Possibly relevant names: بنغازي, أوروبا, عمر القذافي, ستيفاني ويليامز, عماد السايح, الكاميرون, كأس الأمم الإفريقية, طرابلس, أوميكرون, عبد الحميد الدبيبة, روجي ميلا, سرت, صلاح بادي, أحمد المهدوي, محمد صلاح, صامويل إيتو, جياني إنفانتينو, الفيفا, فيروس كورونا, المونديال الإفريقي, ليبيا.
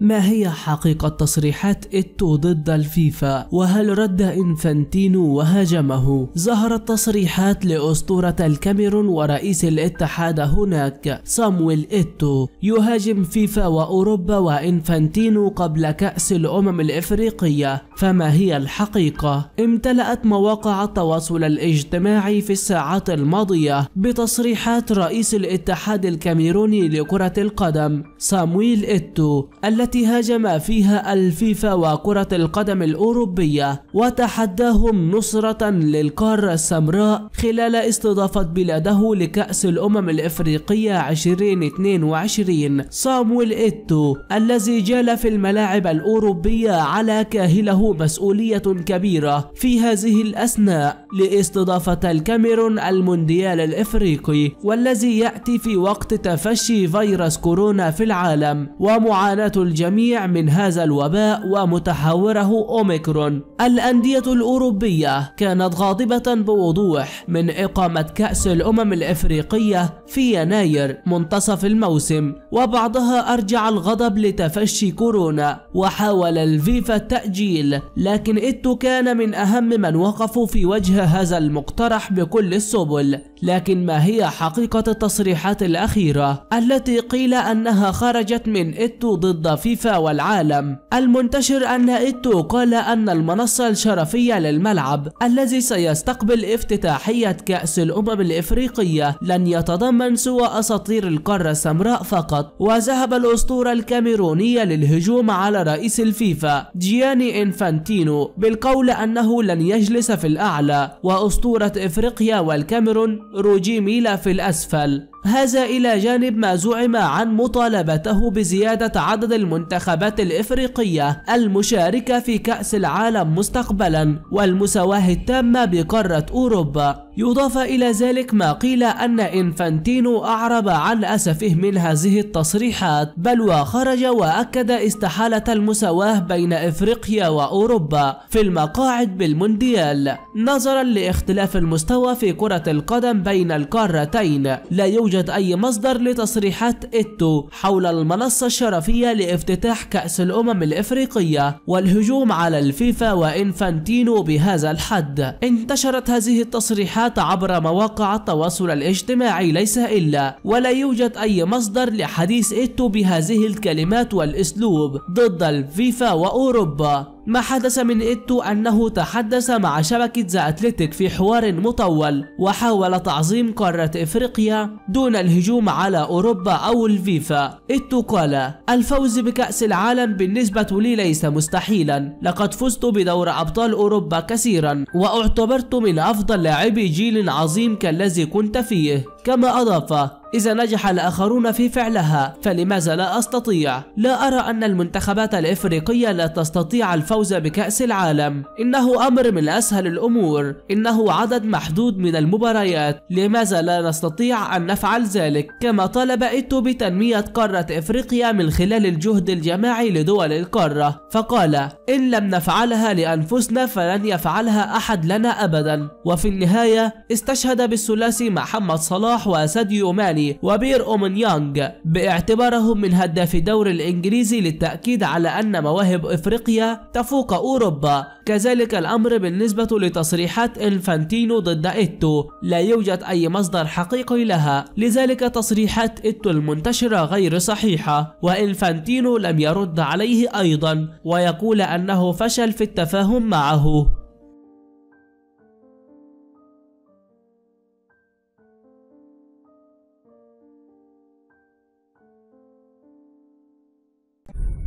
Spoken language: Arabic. ما هي حقيقة تصريحات إيتو ضد الفيفا؟ وهل رد إنفانتينو وهاجمه؟ ظهرت تصريحات لأسطورة الكاميرون ورئيس الاتحاد هناك صامويل إيتو يهاجم فيفا وأوروبا وإنفانتينو قبل كأس الأمم الإفريقية، فما هي الحقيقة؟ امتلأت مواقع التواصل الاجتماعي في الساعات الماضية بتصريحات رئيس الاتحاد الكاميروني لكرة القدم صامويل إيتو التي هاجم فيها الفيفا وكرة القدم الأوروبية وتحداهم نصرة للقارة السمراء خلال استضافة بلاده لكأس الأمم الإفريقية 2022. صامويل إيتو الذي جال في الملاعب الأوروبية على كاهله مسؤولية كبيرة في هذه الأثناء لاستضافة الكاميرون المونديال الإفريقي، والذي يأتي في وقت تفشي فيروس كورونا في العالم ومعاناة الجميع من هذا الوباء ومتحوره أوميكرون. الأندية الأوروبية كانت غاضبة بوضوح من إقامة كأس الأمم الإفريقية في يناير منتصف الموسم، وبعضها أرجع الغضب لتفشي كورونا وحاول الفيفا التأجيل، لكن إيتو كان من أهم من وقفوا في وجه هذا المقترح بكل السبل. لكن ما هي حقيقة التصريحات الأخيرة التي قيل أنها خرجت من إيتو ضد فيفا والعالم؟ المنتشر أن إيتو قال أن المنصة الشرفية للملعب الذي سيستقبل افتتاحية كأس الأمم الإفريقية لن يتضمن سوى أساطير القارة السمراء فقط، وذهب الأسطورة الكاميرونية للهجوم على رئيس الفيفا جياني إنفانتينو بالقول أنه لن يجلس في الأعلى، وأسطورة إفريقيا والكاميرون روجي ميلا في الأسفل. هذا إلى جانب ما زعم عن مطالبته بزيادة عدد المنتخبات الإفريقية المشاركة في كأس العالم مستقبلا والمساواة التامة بقارة أوروبا. يضاف إلى ذلك ما قيل أن إنفانتينو أعرب عن أسفه من هذه التصريحات، بل وخرج وأكد استحالة المساواة بين إفريقيا وأوروبا في المقاعد بالمونديال نظرا لاختلاف المستوى في كرة القدم بين القارتين. لا يوجد أي مصدر لتصريحات إيتو حول المنصة الشرفية لافتتاح كأس الأمم الإفريقية والهجوم على الفيفا وإنفانتينو بهذا الحد. انتشرت هذه التصريحات عبر مواقع التواصل الاجتماعي ليس إلا، ولا يوجد أي مصدر لحديث إيتو بهذه الكلمات والأسلوب ضد الفيفا وأوروبا. ما حدث من إيتو أنه تحدث مع شبكة ذا أتلتيك في حوار مطول وحاول تعظيم قارة إفريقيا دون الهجوم على أوروبا أو الفيفا. إيتو قال: الفوز بكأس العالم بالنسبة لي ليس مستحيلا، لقد فزت بدور أبطال أوروبا كثيرا واعتبرت من أفضل لاعبي جيل عظيم كالذي كنت فيه. كما أضاف: إذا نجح الآخرون في فعلها فلماذا لا أستطيع؟ لا أرى أن المنتخبات الإفريقية لا تستطيع الفوز بكأس العالم، إنه أمر من أسهل الأمور، إنه عدد محدود من المباريات، لماذا لا نستطيع أن نفعل ذلك؟ كما طالب إيتو بتنمية قارة إفريقيا من خلال الجهد الجماعي لدول القارة، فقال: إن لم نفعلها لأنفسنا فلن يفعلها أحد لنا أبدا. وفي النهاية استشهد بالثلاثي محمد صلاح وساديو ماني وبير أومنيانج باعتبارهم من هداف الدوري الإنجليزي للتأكيد على أن مواهب إفريقيا تفوق أوروبا. كذلك الأمر بالنسبة لتصريحات إنفانتينو ضد إيتو، لا يوجد أي مصدر حقيقي لها، لذلك تصريحات إيتو المنتشرة غير صحيحة. وإنفانتينو لم يرد عليه أيضا ويقول أنه فشل في التفاهم معه.